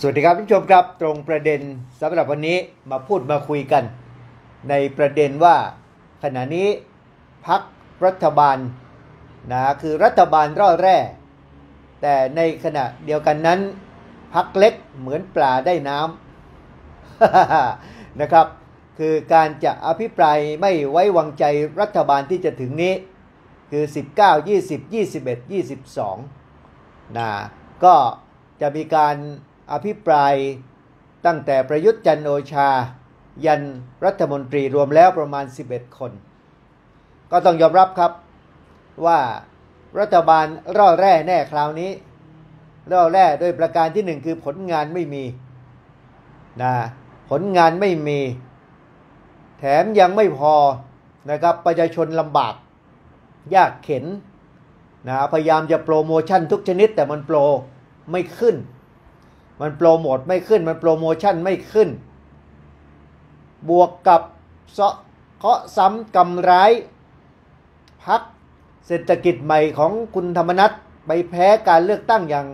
สวัสดีครับผู้ชมครับตรงประเด็นสำหรับวันนี้มาพูดมาคุยกันในประเด็นว่าขณะนี้พรรครัฐบาลคือรัฐบาลร่อแร่แต่ในขณะเดียวกันนั้นพรรคเล็กเหมือนปลาได้น้ำ นะครับคือการจะอภิปรายไม่ไว้วางใจรัฐบาลที่จะถึงนี้คือ19 20 21 22ก็จะมีการอภิปรายตั้งแต่ประยุทธ์จันทร์โอชายันรัฐมนตรีรวมแล้วประมาณ11คนก็ต้องยอมรับครับว่ารัฐบาลร่อแร่แน่คราวนี้ร่อแร่โดยประการที่1คือผลงานไม่มีผลงานไม่มีแถมยังไม่พอนะครับประชาชนลำบากยากเข็นพยายามจะโปรโมชั่นทุกชนิดแต่มันโปรไม่ขึ้นมันโปรโมทไม่ขึ้นมันโปรโมชั่นไม่ขึ้นบวกกับเคาะซ้ำกำร้ายพรรคเศรษฐกิจใหม่ของคุณธรรมนัสไปแพ้การเลือกตั้งอย่าง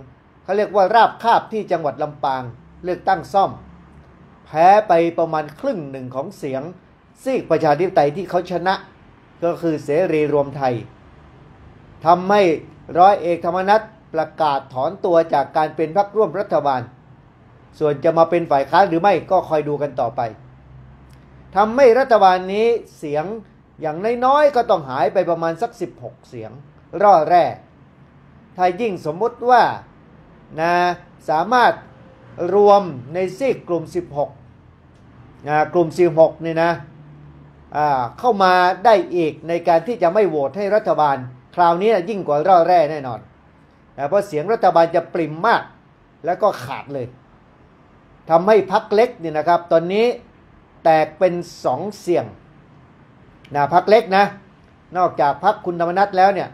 เขาเรียกว่าราบคาบที่จังหวัดลำปางเลือกตั้งซ่อมแพ้ไปประมาณครึ่งหนึ่งของเสียงซีกประชาธิปไตยที่เขาชนะก็คือเสรีรวมไทยทำให้ร้อยเอกธรรมนัสประกาศถอนตัวจากการเป็นพรรคร่วมรัฐบาลส่วนจะมาเป็นฝ่ายค้านหรือไม่ก็คอยดูกันต่อไปทำให้รัฐบาลนี้เสียงอย่างน้อยๆก็ต้องหายไปประมาณสัก16เสียงร่อแร่ถ้ายิ่งสมมติว่าสามารถรวมในซีกกลุ่ม16นี่นะเข้ามาได้อีกในการที่จะไม่โหวตให้รัฐบาลคราวนี้ยิ่งกว่าร่อแร่แน่นอนเพราะเสียงรัฐบาลจะปริ่มมากแล้วก็ขาดเลยทำให้พรรคเล็กเนี่ยนะครับตอนนี้แตกเป็น2เสียงพรรคเล็กนะนอกจากพรรคคุณธรรมนัสแล้วเนี่ย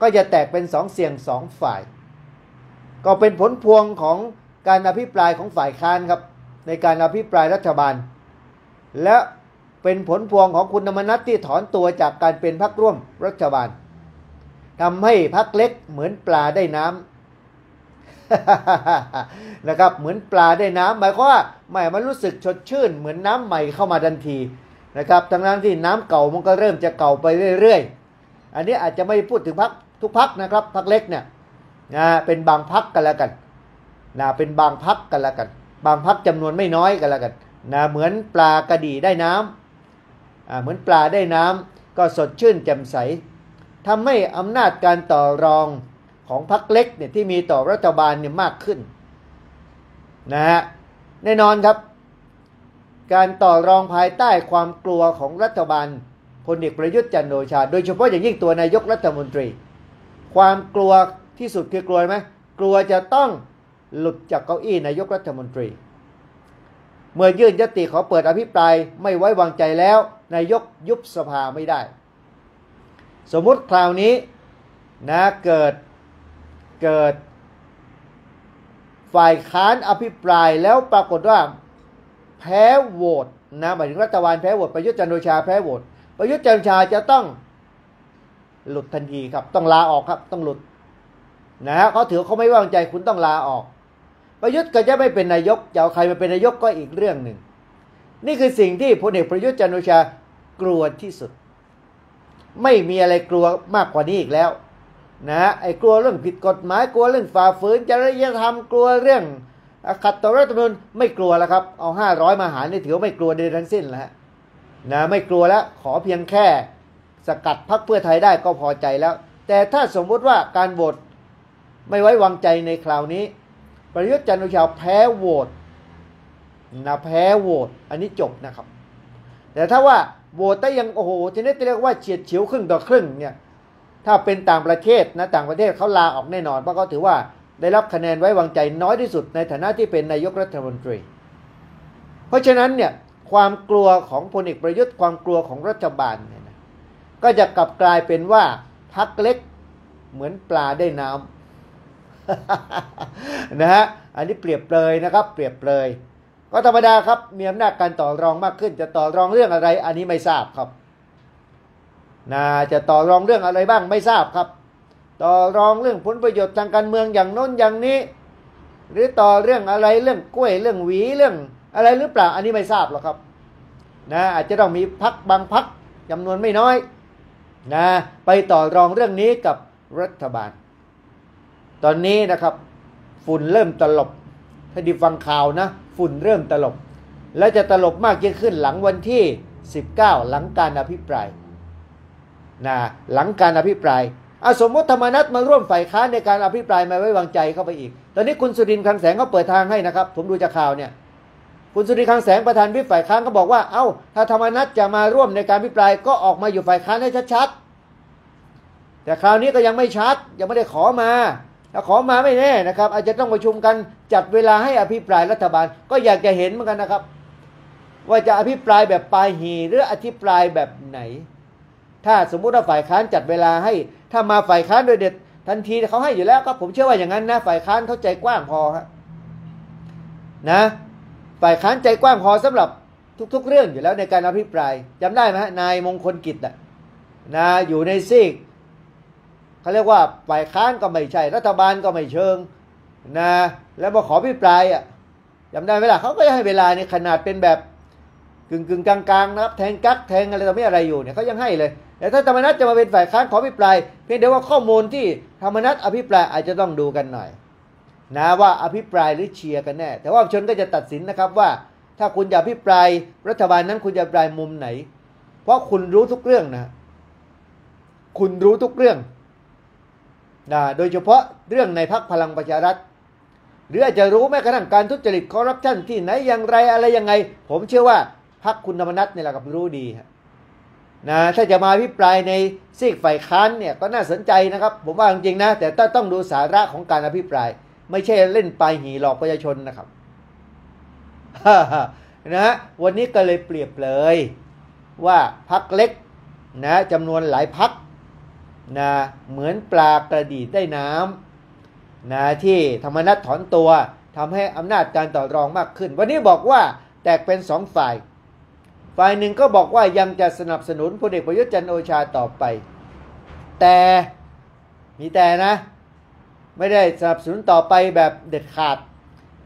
ก็จะแตกเป็น2เสียง2ฝ่ายก็เป็นผลพวงของการอภิปรายของฝ่ายค้านครับในการอภิปรายรัฐบาลและเป็นผลพวงของคุณธรรมนัสที่ถอนตัวจากการเป็นพรรคร่วมรัฐบาลทำให้พรรคเล็กเหมือนปลาได้น้ำ นะครับเหมือนปลาได้น้ำหมายความว่าใหม่มันรู้สึกสดชื่นเหมือนน้ำใหม่เข้ามาทันทีนะครับทั้งที่น้ำเก่ามันก็เริ่มจะเก่าไปเรื่อยๆอันนี้อาจจะไม่พูดถึงพรรคทุกพรรคนะครับพรรคเล็กเนี่ยเป็นบางพรรคกันแล้วกันเป็นบางพรรคกันแล้วกันบางพรรคจำนวนไม่น้อยกันแล้วกันเหมือนปลากระดี่ได้น้ำเหมือนปลาได้น้ำก็สดชื่นแจ่มใสทำให้อำนาจการต่อรองของพรรคเล็กเนี่ยที่มีต่อรัฐบาลเนี่ยมากขึ้นแน่นอนครับการต่อรองภายใต้ความกลัวของรัฐบาลพลเอกประยุทธ์จันทร์โอชาโดยเฉพาะอย่างยิ่งตัวนายกรัฐมนตรีความกลัวที่สุดคือกลัวไหมกลัวจะต้องหลุดจากเก้าอี้นายกรัฐมนตรีเมื่อยื่นญัตติขอเปิดอภิปรายไม่ไว้วางใจแล้วนายกยุบสภาไม่ได้สมมุติคราวนี้เกิดฝ่ายค้านอภิปรายแล้วปรากฏว่าแพ้โหวตหมายถึงรัฐบาลแพ้โหวตประยุทธ์จันทร์โอชาแพ้โหวตประยุทธ์จันทร์โอชาจะต้องหลุดทันทีครับต้องลาออกครับต้องหลุดเขาถือเขาไม่ไว้วางใจคุณต้องลาออกประยุทธ์ก็จะไม่เป็นนายกจะเอาใครมาเป็นนายกก็อีกเรื่องหนึ่งนี่คือสิ่งที่พลเอกประยุทธ์จันทร์โอชากลัวที่สุดไม่มีอะไรกลัวมากกว่านี้อีกแล้วไอ้กลัวเรื่องผิดกฎหมายกลัวเรื่องฝ่าฝืนจริยธรรมกลัวเรื่องขัดต่อรัฐธรรมนูญไม่กลัวแล้วครับเอา500มาหารนี่ถือไม่กลัวใดทั้งสิ้นแล้วไม่กลัวแล้วขอเพียงแค่สกัดพรรคเพื่อไทยได้ก็พอใจแล้วแต่ถ้าสมมติว่าการโหวตไม่ไว้วางใจในคราวนี้ประยุทธ์จันทร์โอชาแพ้โหวตแพ้โหวตอันนี้จบนะครับแต่ถ้าว่าโหวตได้ยังโอ้โหทีนี้จะเรียกว่าเฉียดฉิวครึ่งต่อครึ่งเนี่ยถ้าเป็นต่างประเทศต่างประเทศเขาลาออกแน่นอนเพราะเขาถือว่าได้รับคะแนนไว้วางใจน้อยที่สุดในฐานะที่เป็นนายกรัฐมนตรีเพราะฉะนั้นเนี่ยความกลัวของพลเอกประยุทธ์ความกลัวของรัฐบาลเนี่ยนะก็จะกลับกลายเป็นว่าพรรคเล็กเหมือนปลาได้น้ำ อันนี้เปรียบเปรยนะครับเปรียบเปรยก็ธรรมดาครับมีอำนาจการต่อรองมากขึ้นจะต่อรองเรื่องอะไรอันนี้ไม่ทราบครับจะต่อรองเรื่องอะไรบ้างไม่ทราบครับต่อรองเรื่องผลประโยชน์ทางการเมืองอย่างโน้นอย่างนี้ หรือต่อเรื่องอะไรเรื่องกล้วยเรื่องหวีเรื่องอะไรหรือเปล่าอันนี้ไม่ทราบหรอกครับนะอาจจะต้องมีพักบางพักจำนวนไม่น้อยนะไปต่อรองเรื่องนี้กับรัฐบาลตอนนี้นะครับฝุ่นเริ่มตลบถ้าดิฟังข่าวนะฝุ่นเริ่มตลบและจะตลบมากยิ่งขึ้นหลังวันที่19หลังการอภิปรายนะหลังการอภิปรายเอาสมมติธรรมนัสมาร่วมฝ่ายค้านในการอภิปรายไม่ไว้วางใจเข้าไปอีกตอนนี้คุณสุรินทร์คลังแสงก็เปิดทางให้นะครับผมดูจากข่าวเนี่ยคุณสุรินทร์คลังแสงประธานวิปฝ่ายค้านก็บอกว่าเอ้าถ้าธรรมนัสจะมาร่วมในการอภิปรายก็ออกมาอยู่ฝ่ายค้านให้ชัดๆแต่คราวนี้ก็ยังไม่ชัดยังไม่ได้ขอมาถ้าขอมาไม่แน่นะครับอาจจะต้องประชุมกันจัดเวลาให้อภิปรายรัฐบาลก็อยากจะเห็นเหมือนกันนะครับว่าจะอภิปรายแบบปาหีหรืออภิปรายแบบไหนถ้าสมมุติว่าฝ่ายค้านจัดเวลาให้ถ้ามาฝ่ายค้านโดยเด็ดทันทีเขาให้อยู่แล้วก็ผมเชื่อว่าอย่างนั้นนะฝ่ายค้านเข้าใจกว้างพอฮะนะฝ่ายค้านใจกว้างพอสำหรับทุกๆเรื่องอยู่แล้วในการอภิปรายจำได้ไหมฮะนายมงคลกิจอ่ะนะอยู่ในซีกเขาเรียกว่าฝ่ายค้านก็ไม่ใช่รัฐบาลก็ไม่เชิงนะแล้วมาขออภิปรายอ่ะจำได้เวลาเขาก็ให้เวลาในขนาดเป็นแบบกึ่งกลางๆนะครับแทงกั๊กแทงอะไรต่อไม่อะไรอยู่เนี่ยเขายังให้เลยแต่ถ้าธรรมนัสจะมาเป็นฝ่ายค้านขออภิปรายเพียงแต่ว่าข้อมูลที่ธรรมนัสอภิปรายอาจจะต้องดูกันหน่อยนะว่าอภิปรายหรือเชียร์กันแน่แต่ว่าชนก็จะตัดสินนะครับว่าถ้าคุณจะอภิปรายรัฐบาลนั้นคุณจะอภิปรายมุมไหนเพราะคุณรู้ทุกเรื่องนะคุณรู้ทุกเรื่องนะโดยเฉพาะเรื่องในพรรคพลังประชารัฐหรืออาจจะรู้แม้กระทั่งการทุจริตคอร์รัปชันที่ไหนอย่างไรอะไรยังไงผมเชื่อว่าพรรคคุณธรรมนัสเนี่ยแหละกับรู้ดีนะถ้าจะมาอภิปรายในซีกฝ่ายค้านเนี่ยก็น่าสนใจนะครับผมว่าจริงๆนะแต่ต้องดูสาระของการอภิปรายไม่ใช่เล่นปลายหีหลอกประชาชนนะครับ นะวันนี้ก็เลยเปรียบเลยว่าพรรคเล็กนะจำนวนหลายพรรคนะเหมือนปลากระดีได้น้ำนะที่ธรรมนัสถอนตัวทำให้อำนาจการต่อรองมากขึ้นวันนี้บอกว่าแตกเป็นสองฝ่ายฝ่ายหนึ่งก็บอกว่ายังจะสนับสนุนพลเอกประยุทธ์จันทร์โอชาต่อไปแต่มีแต่นะไม่ได้สนับสนุนต่อไปแบบเด็ดขาด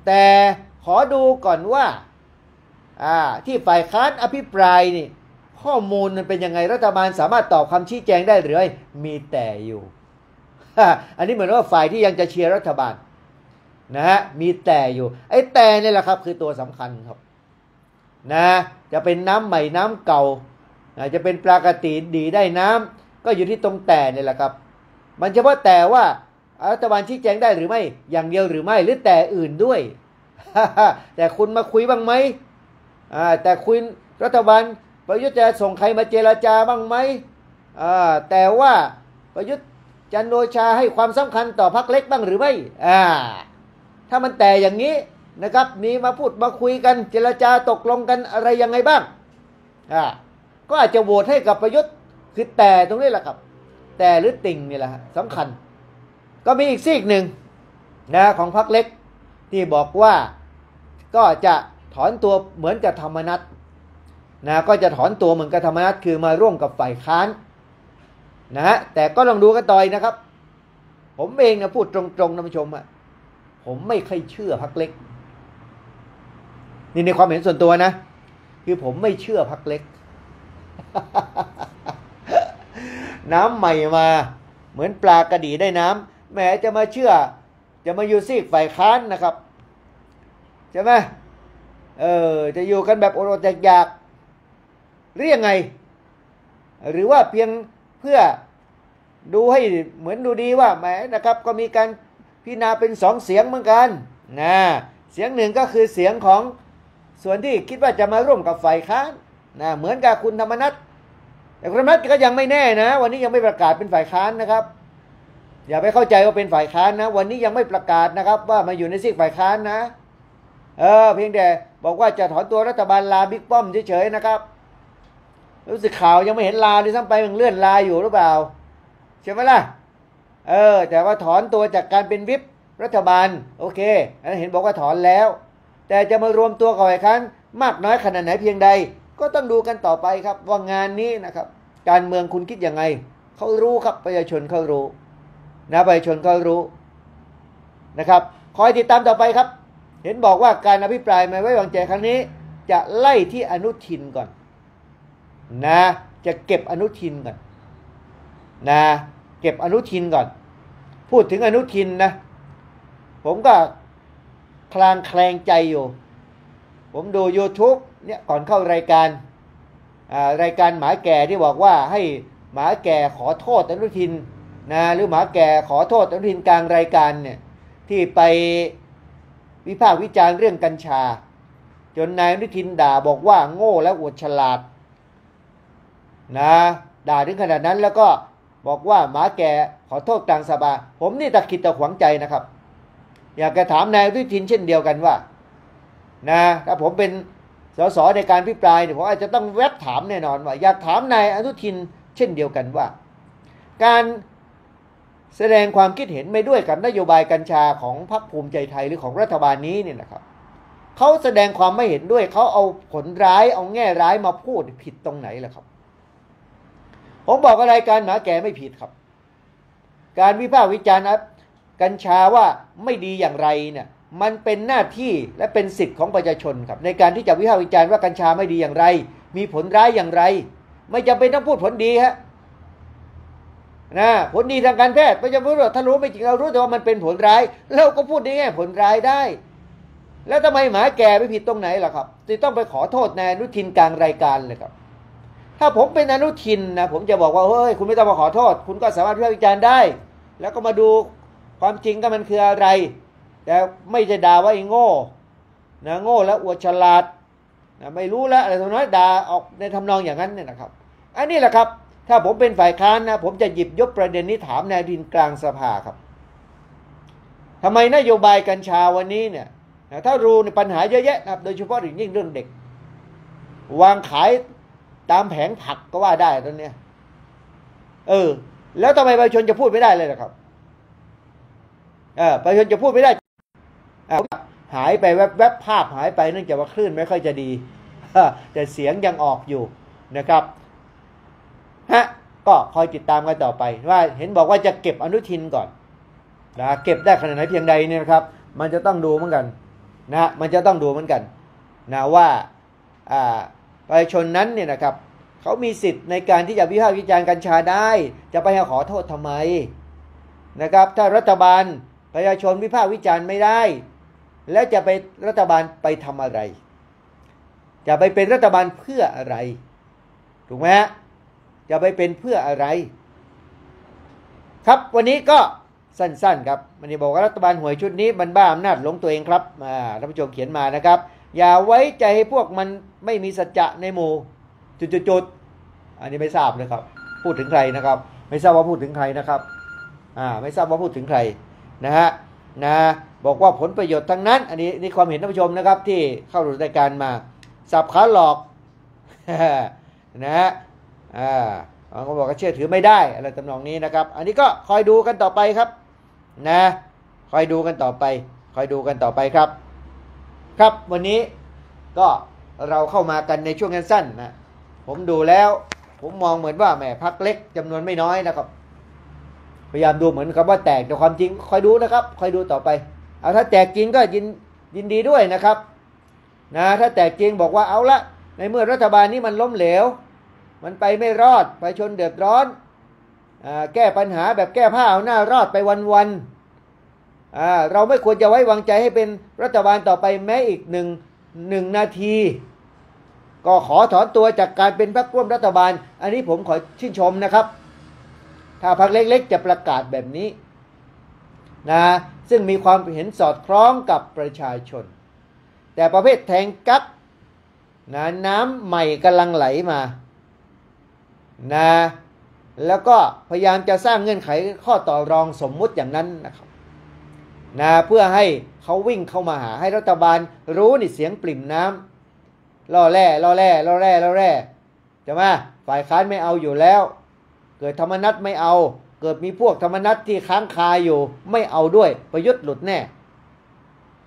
แต่ขอดูก่อนว่าที่ฝ่ายค้านอภิปรายนี่ข้อมูลมันเป็นยังไงรัฐบาลสามารถตอบคำชี้แจงได้หรือไม่มีแต่อยู่ อันนี้เหมือนว่าฝ่ายที่ยังจะเชียร์รัฐบาลนะฮะมีแต่อยู่ไอ้แต่นี่แหละครับคือตัวสำคัญครับนะจะเป็นน้ำใหม่น้ำเก่าจะเป็นปลากระตีดีได้น้ำก็อยู่ที่ตรงแต่นี่แหละครับมันเฉพาะแต่ว่ารัฐบาลชี้แจงได้หรือไม่อย่างเดียวหรือไม่หรือแต่อื่นด้วย แต่คุณมาคุยบ้างไหมแต่คุณรัฐบาลประยุทธ์จะส่งใครมาเจรจาบ้างไหมแต่ว่าประยุทธ์จันทร์โอชาให้ความสำคัญต่อพรรคเล็กบ้างหรือไม่ถ้ามันแต่อย่างนี้นะครับมีมาพูดมาคุยกันเจรจาตกลงกันอะไรยังไงบ้างก็อาจจะโหวตให้กับประยุทธ์คือแต่ตรงนี้แหละครับแต่หรือติ่งนี่แหละสำคัญก็มีอีกซีกหนึ่งนะของพรรคเล็กที่บอกว่าก็จะถอนตัวเหมือนกับธรรมนัสนะก็จะถอนตัวเหมือนกับธรรมนัสคือมาร่วมกับฝ่ายค้านนะฮะแต่ก็ลองดูกันต่อยนะครับผมเองนะพูดตรงๆท่านผู้ชมอะผมไม่ค่อยเชื่อพรรคเล็กนี่ในความเห็นส่วนตัวนะคือผมไม่เชื่อพรรคเล็ก น้ำใหม่มาเหมือนปลากระดีได้น้ำแหมจะมาเชื่อจะมาอยู่ซีกฝ่ายค้านนะครับใช่ไหมจะอยู่กันแบบอดอยากหรือยังไงหรือว่าเพียงเพื่อดูให้เหมือนดูดีว่าแหมนะครับก็มีการพิจารณาเป็นสองเสียงเหมือนกันนะเสียงหนึ่งก็คือเสียงของส่วนที่คิดว่าจะมาร่วมกับฝ่ายค้านนะเหมือนกับคุณธรรมนัสแต่คุณธรรมนัสก็ยังไม่แน่นะวันนี้ยังไม่ประกาศเป็นฝ่ายค้านนะครับอย่าไปเข้าใจว่าเป็นฝ่ายค้านนะวันนี้ยังไม่ประกาศนะครับว่ามาอยู่ในซีกฝ่ายค้านนะเพียงแต่บอกว่าจะถอนตัวรัฐบาลลาบิ๊กป้อมเฉยๆนะครับรู้สึกข่าวยังไม่เห็นลาด้วยซ้ำไปมันเลื่อนลาอยู่หรือเปล่าใช่ไหมล่ะแต่ว่าถอนตัวจากการเป็นวิปรัฐบาลโอเคอันนั้นเห็นบอกว่าถอนแล้วแต่จะมารวมตัวกับฝ่ายค้านมากน้อยขนาดไหนเพียงใดก็ต้องดูกันต่อไปครับว่างานนี้นะครับการเมืองคุณคิดยังไงเขารู้ครับประชาชนเขารู้นะประชาชนเขารู้ นะครับคอยติดตามต่อไปครับเห็นบอกว่าการอภิปรายไม่ไว้วางใจครั้งนี้จะไล่ที่อนุทินก่อนนะจะเก็บอนุทินก่อนนะเก็บอนุทินก่อนพูดถึงอนุทินนะผมก็คลางแคลงใจอยู่ผมดู YouTube เนี่ยก่อนเข้ารายการรายการหมาแก่ที่บอกว่าให้หมาแก่ขอโทษอนุทินนะหรือหมาแก่ขอโทษอนุทินกลางรายการเนี่ยที่ไปวิพากษ์วิจารณ์เรื่องกัญชาจนนายอนุทินด่าบอกว่าโง่และอวดฉลาดนะด่าถึงขนาดนั้นแล้วก็บอกว่าหมาแก่ขอโทษกลางสภาผมนี่ตะขิดตะขวางใจนะครับอยากจะถามนายอนุทินเช่นเดียวกันว่านะถ้าผมเป็นสสในการพิปรายเนี่ยผมอาจจะต้องแวบถามแน่นอนว่าอยากถามนายอนุทินเช่นเดียวกันว่าการแสดงความคิดเห็นไม่ด้วยกับนโยบายกัญชาของพรรคภูมิใจไทยหรือของรัฐบาลนี้เนี่ยนะครับเขาแสดงความไม่เห็นด้วยเขาเอาผลร้ายเอาแง่ร้ายมาพูดผิดตรงไหนล่ะครับผมบอกรายการหมาแก่ไม่ผิดครับการวิพากษ์วิจารณ์กัญชาว่าไม่ดีอย่างไรเนี่ยมันเป็นหน้าที่และเป็นสิทธิ์ของประชาชนครับในการที่จะวิพากษ์วิจารณ์ว่ากัญชาไม่ดีอย่างไรมีผลร้ายอย่างไรไม่จำเป็นต้องพูดผลดีฮะนะผลดีทางการแพทย์ไม่จำเป็นว่าถ้ารู้ไม่จริงเรารู้แต่ว่ามันเป็นผลร้ายเราก็พูดในแง่ผลร้ายได้แล้วทำไมหมาแก่ไปผิดตรงไหนล่ะครับจะต้องไปขอโทษนายอนุทินกลางรายการเลยครับถ้าผมเป็นอนุทินนะผมจะบอกว่าเฮ้ยคุณไม่ต้องมาขอโทษคุณก็สามารถวิพากษ์วิจารณ์ได้แล้วก็มาดูความจริงก็มันคืออะไรแต่ไม่จะด่าว่าไอ้โง่นะโง่และอวดฉลาดนะไม่รู้แล้วอะไรทั้งนั้นด่าออกในทำนองอย่างนั้นเนี่ยนะครับอันนี้แหละครับถ้าผมเป็นฝ่ายค้านนะผมจะหยิบยกประเด็นนี้ถามนายอนุทินกลางสภาครับทำไมนโยบายกัญชาวันนี้เนี่ยถ้ารู้ในปัญหาเยอะแยะนะครับโดยเฉพาะอย่างยิ่งเรื่องเด็กวางขายตามแผงผักก็ว่าได้ตอนนี้แล้วทำไมประชาชนจะพูดไม่ได้เลยล่ะครับประชาชนจะพูดไม่ได้หายไปแวบๆภาพหายไปเนื่องจากว่าคลื่นไม่ค่อยจะดีแต่เสียงยังออกอยู่นะครับฮะก็คอยติดตามกันต่อไปว่าเห็นบอกว่าจะเก็บอนุทินก่อนนะเก็บได้ขนาดไหนเพียงใดเนี่ยนะครับมันจะต้องดูเหมือนกันนะมันจะต้องดูเหมือนกันนะว่าประชาชนนั้นเนี่ยนะครับเขามีสิทธิ์ในการที่จะวิพากษ์วิจารณ์กัญชาได้จะไปขอโทษทำไมนะครับถ้ารัฐบาลประชาชนวิพากษ์วิจารณ์ไม่ได้แล้วจะไปรัฐบาลไปทำอะไรจะไปเป็นรัฐบาลเพื่ออะไรถูกไหมฮะจะไปเป็นเพื่ออะไรครับวันนี้ก็สั้นๆครับมันจะบอกว่ารัฐบาลหวยชุดนี้มันบ้าอำนาจหลงตัวเองครับท่านผู้ชมเขียนมานะครับอย่าไว้ใจให้พวกมันไม่มีสัจจะในหมู่จุดๆอันนี้ไม่ทราบเลยครับพูดถึงใครนะครับไม่ทราบว่าพูดถึงใครนะครับไม่ทราบว่าพูดถึงใครนะฮะนะบอกว่าผลประโยชน์ทั้งนั้นอันนี้นี่ความเห็นท่านผู้ชมนะครับที่เข้าร่วมรายการมาสับขาหลอกนะฮะเขาบอกว่าเชื่อถือไม่ได้อะไรตำนองนี้นะครับอันนี้ก็คอยดูกันต่อไปครับนะคอยดูกันต่อไปคอยดูกันต่อไปครับครับวันนี้ก็เราเข้ามากันในช่วงสั้นๆนะผมดูแล้วผมมองเหมือนว่าแหมพรรคเล็กจำนวนไม่น้อยนะครับพยายามดูเหมือนกับว่าแตกแต่ความจริงคอยดูนะครับคอยดูต่อไปเอาถ้าแตกจริงก็ยินดีด้วยนะครับนะถ้าแตกจริงบอกว่าเอาละในเมื่อรัฐบาลนี้มันล้มเหลวมันไปไม่รอดประชาชนเดือดร้อนแก้ปัญหาแบบแก้ผ้าเอาหน้ารอดไปวันๆเราไม่ควรจะไว้วางใจให้เป็นรัฐบาลต่อไปแม้อีกหนึ่งนาทีก็ขอถอนตัวจากการเป็นพรรคร่วมรัฐบาลอันนี้ผมขอชื่นชมนะครับถ้าพรรคเล็กๆจะประกาศแบบนี้นะซึ่งมีความเห็นสอดคล้องกับประชาชนแต่ประเภทแทงกั๊กนะน้ำใหม่กำลังไหลมานะแล้วก็พยายามจะสร้างเงื่อนไขข้อต่อรองสมมุติอย่างนั้นนะครับนะเพื่อให้เขาวิ่งเข้ามาหาให้รัฐบาลรู้นี่เสียงปริ่มน้ำล่อแร่ล่อแร่ล่อแร่ล่อแร่จะมาฝ่ายค้านไม่เอาอยู่แล้วเกิดธรรมนัสไม่เอาเกิดมีพวกธรรมนัสที่ค้างคาอยู่ไม่เอาด้วยประยุทธ์หลุดแน่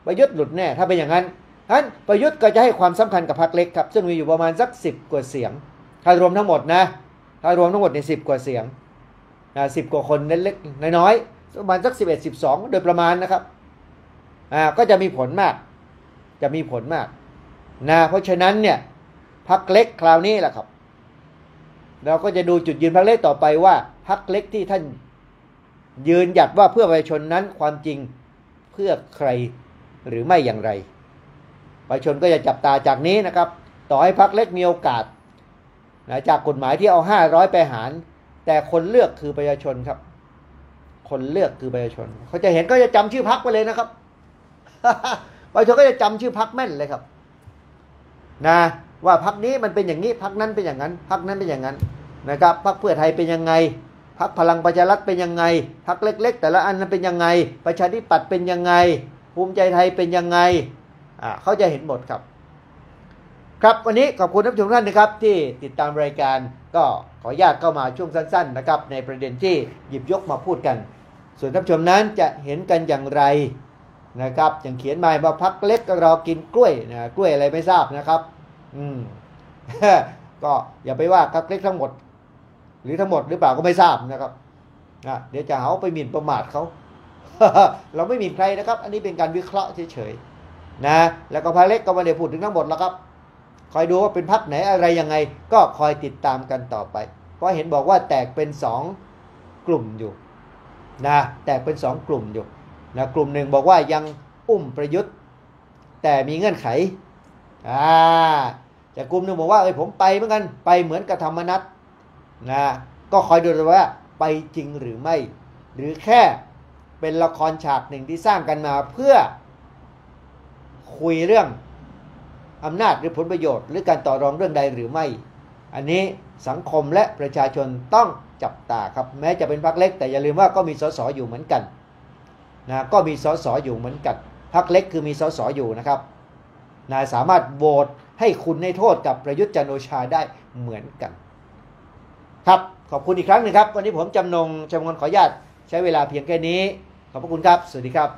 ประยุทธ์หลุดแน่ถ้าเป็นอย่างนั้นงั้นประยุทธ์ก็จะให้ความสำคัญกับพรรคเล็กครับซึ่งมีอยู่ประมาณสัก10กว่าเสียงถ้ารวมทั้งหมดนะถ้ารวมทั้งหมดใน10กว่าเสียง10กว่าคนเล็กๆน้อยๆประมาณสัก11 12โดยประมาณนะครับ ก็จะมีผลมากเพราะฉะนั้นเนี่ยพรรคเล็กคราวนี้แหละครับเราก็จะดูจุดยืนพรรคเล็กต่อไปว่าพรรคเล็กที่ท่านยืนหยัดว่าเพื่อประชาชนนั้นความจริงเพื่อใครหรือไม่อย่างไรประชาชนก็จะจับตาจากนี้นะครับต่อให้พรรคเล็กมีโอกาสนะจากกฎหมายที่เอา500ไปหารแต่คนเลือกคือประชาชนครับคนเลือกคือประชาชนเขาจะเห็นก็จะจำชื่อพรรคไปเลยนะครับประชาชนก็จะจำชื่อพรรคแม่นเลยครับนะว่าพรรคนี้มันเป็นอย่างนี้พรรคนั้นเป็นอย่างนั้นพรรคนั้นเป็นอย่างนั้นนะครับพรรคเพื่อไทยเป็นยังไงพรรคพลังประชารัฐเป็นยังไงพรรคเล็กๆแต่ละอันนั้นเป็นยังไงประชาธิปัตย์เป็นยังไงภูมิใจไทยเป็นยังไงเขาจะเห็นหมดครับครับวันนี้ขอบคุณท่านผู้ชมท่านนะครับที่ติดตามรายการก็ขออนุญาตเข้ามาช่วงสั้นๆนะครับในประเด็นที่หยิบยกมาพูดกันส่วนท่านผู้ชมนั้นจะเห็นกันอย่างไรนะครับอย่างเขียนมาว่าพรรคเล็กเรากินกล้วยนะกล้วยอะไรไม่ทราบนะครับก็อย่าไปว่าพรรคเล็กทั้งหมดหรือทั้งหมดหรือเปล่าก็ไม่ทราบนะครับเดี๋ยวจะหาไปหมิ่นประมาทเขาเราไม่หมิ่นใครนะครับอันนี้เป็นการวิเคราะห์เฉยๆนะแล้วก็พรรคเล็กก็ไม่ได้พูดถึงทั้งหมดแล้วครับคอยดูว่าเป็นพรรคไหนอะไรยังไงก็คอยติดตามกันต่อไปเพราะเห็นบอกว่าแตกเป็น2กลุ่มอยู่นะแตกเป็น2กลุ่มอยู่นะกลุ่มหนึ่งบอกว่ายังอุ้มประยุทธ์แต่มีเงื่อนไขแต่กลุ่มหนึ่งบอกว่าผมไปเหมือนกันไปเหมือนกับธรรมนัสนะก็คอยดูว่าไปจริงหรือไม่หรือแค่เป็นละครฉากหนึ่งที่สร้างกันมาเพื่อคุยเรื่องอำนาจหรือผลประโยชน์หรือการต่อรองเรื่องใดหรือไม่อันนี้สังคมและประชาชนต้องจับตาครับแม้จะเป็นพรรคเล็กแต่อย่าลืมว่าก็มีสสอยู่เหมือนกันนะก็มีสสอยู่เหมือนกันพรรคเล็กคือมีสสอยู่นะครับนะสามารถโหวตให้คุณให้โทษกับประยุทธ์จันทร์โอชาได้เหมือนกันครับขอบคุณอีกครั้งนึงครับวันนี้ผมจำนงขออนุญาตใช้เวลาเพียงแค่นี้ขอบพระคุณครับสวัสดีครับ